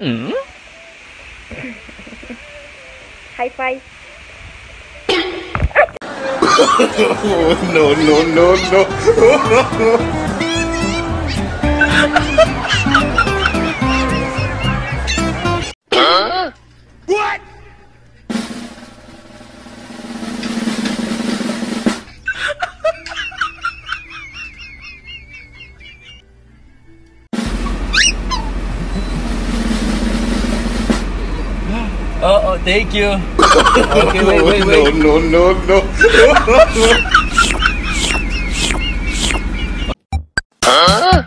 嗯。High five. No, no, no, no. Huh? What? Oh, thank you. Okay, wait. No. Huh?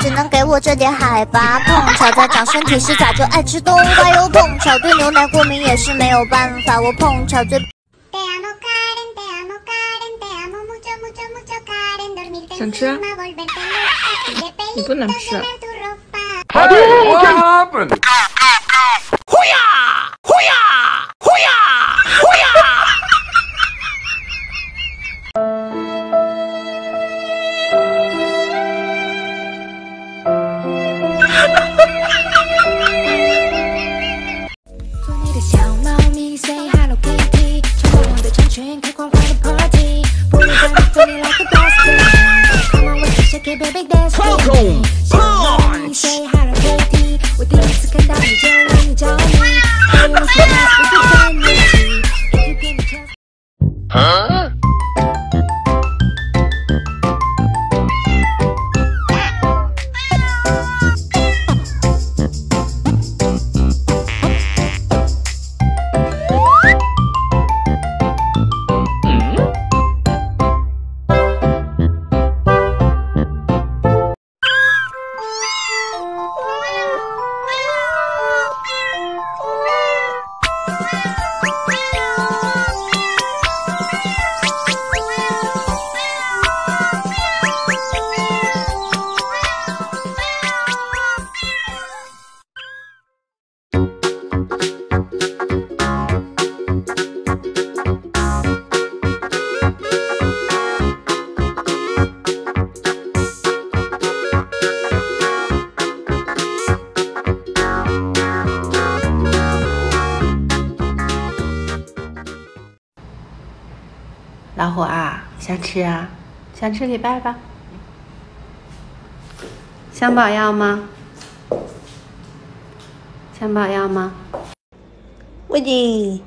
只能给我这点海拔，碰巧在长身体时早就爱吃冬瓜，又碰巧对牛奶过敏也是没有办法。我碰巧最想吃，你不能吃。老虎啊，想吃啊？想吃给拜吧。香宝要吗？香宝要吗？我的。